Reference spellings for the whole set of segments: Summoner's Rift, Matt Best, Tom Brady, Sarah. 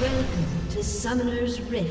Welcome to Summoner's Rift.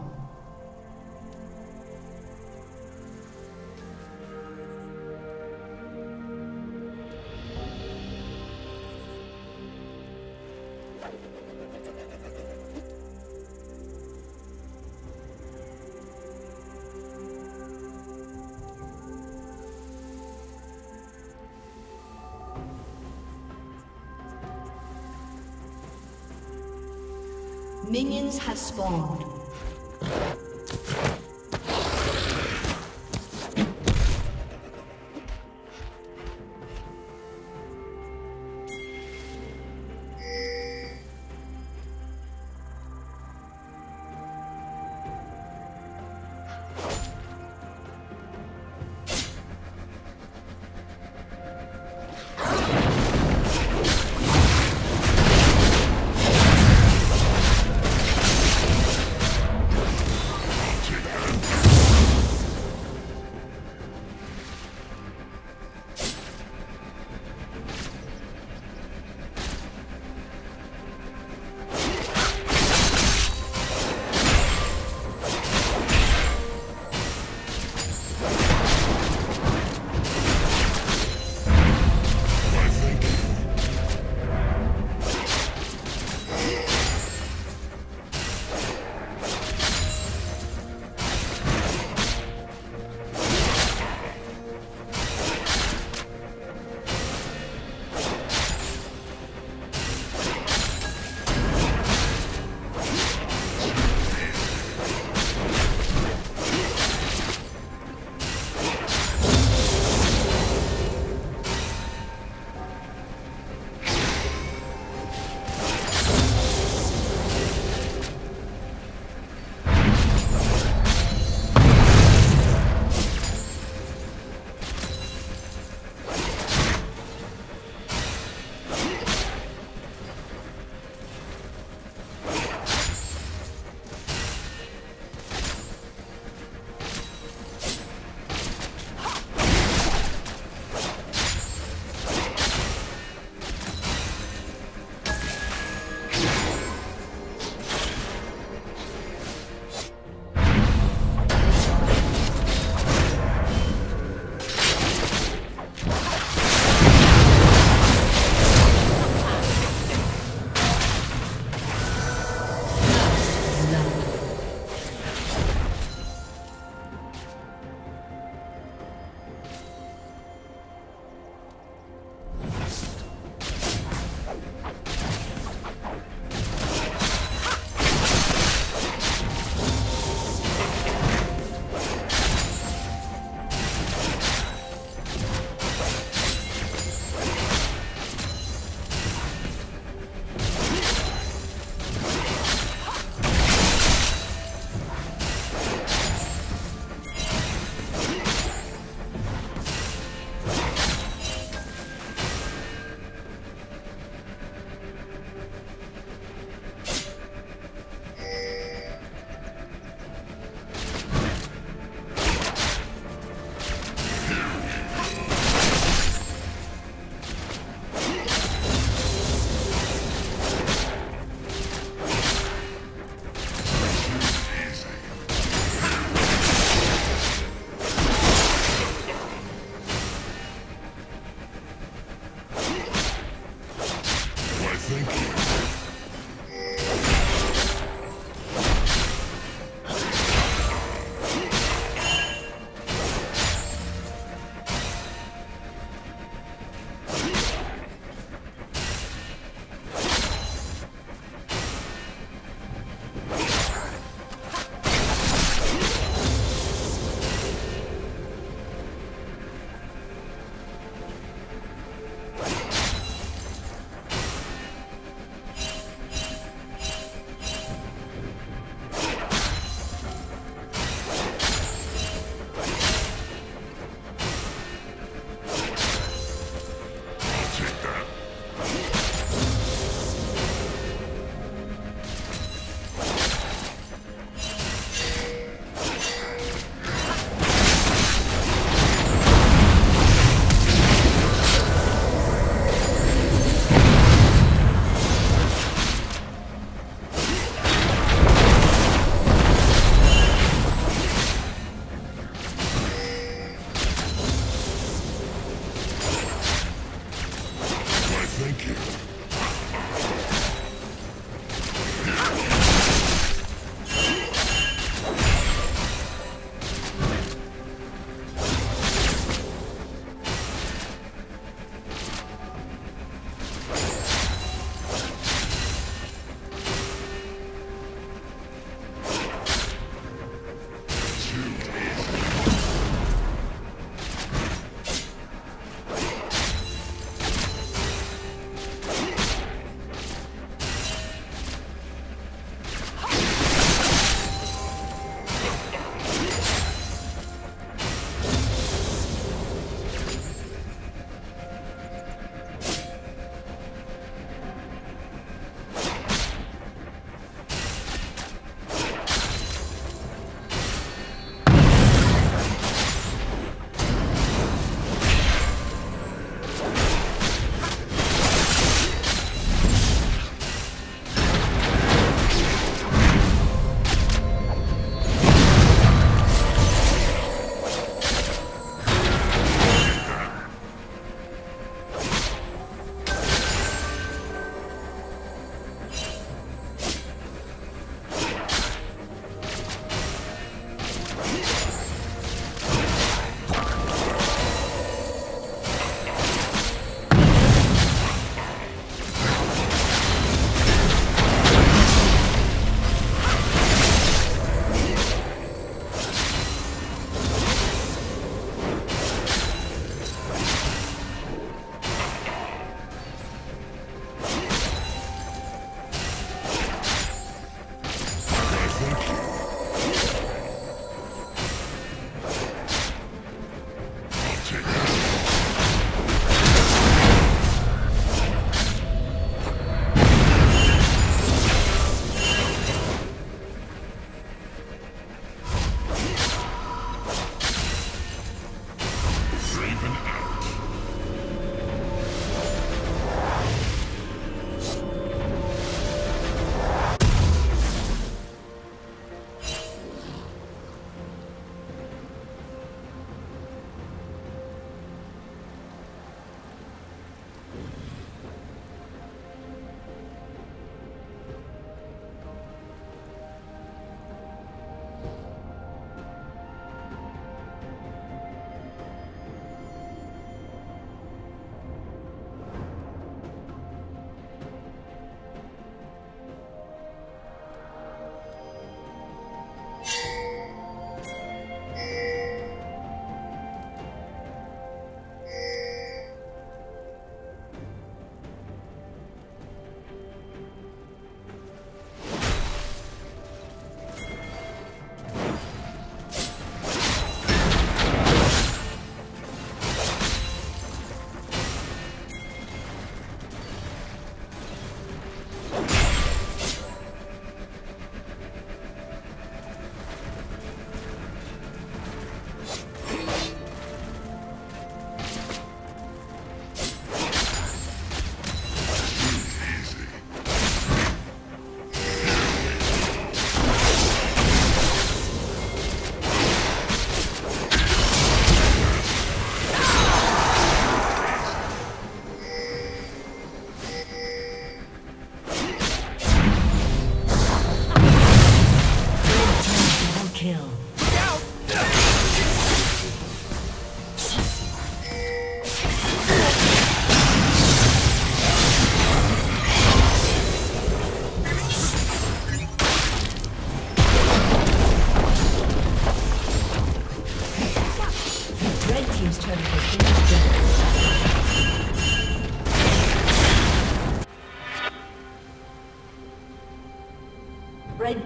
Minions have spawned. thinking? Red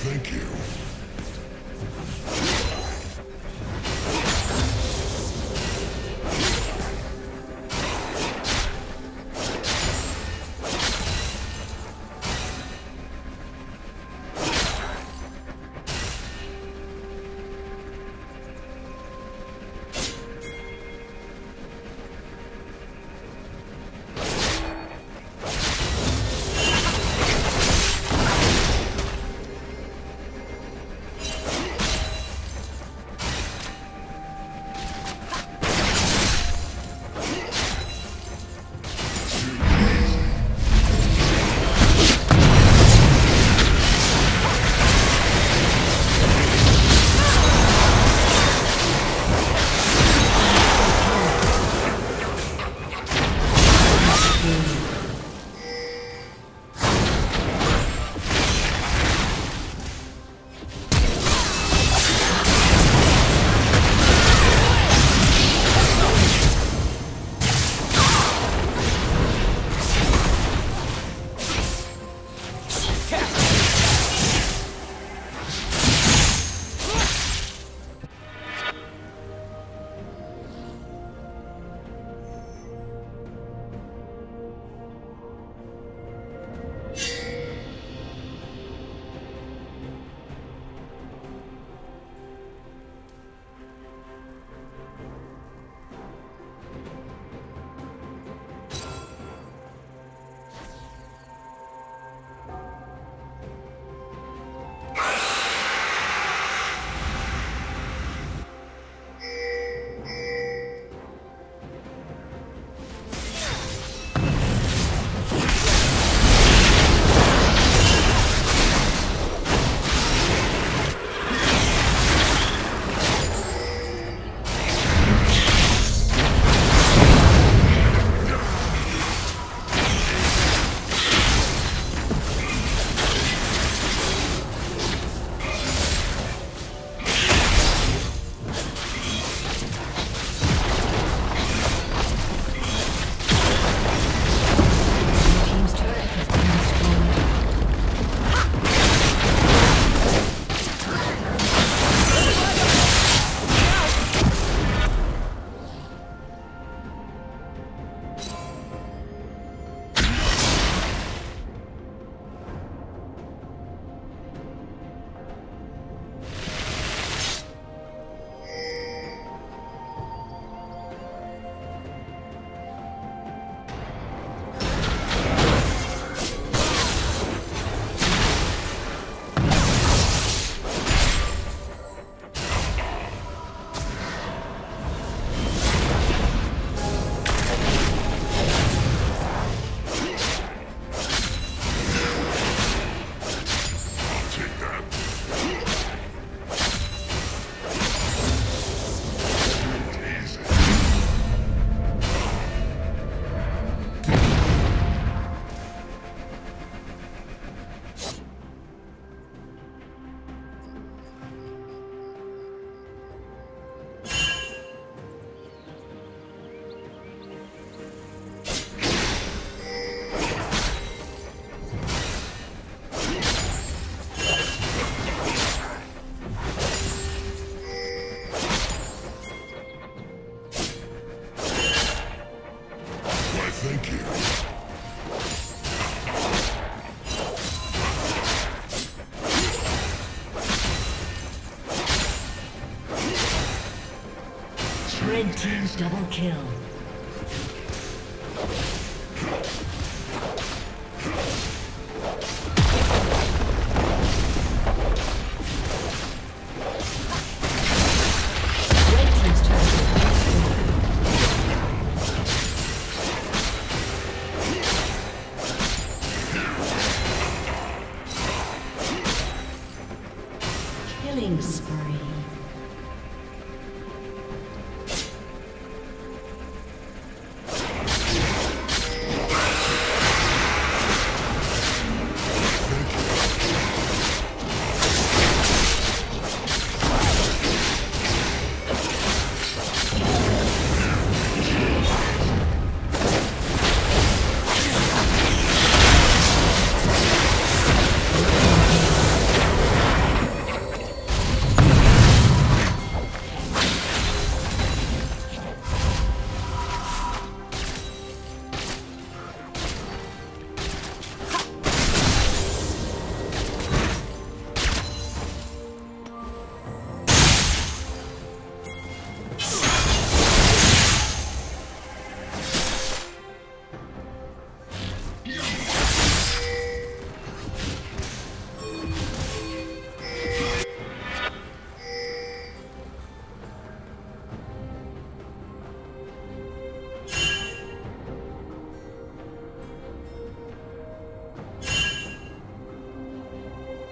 Thank you. Red team double kill. Killing spree.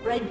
Red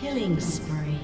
Killing spree.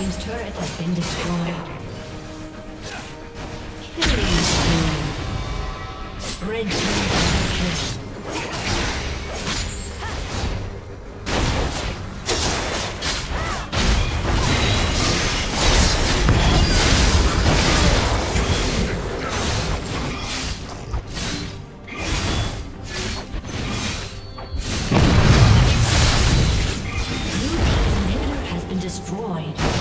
team's turret has been destroyed. Killing spree. Destroyed.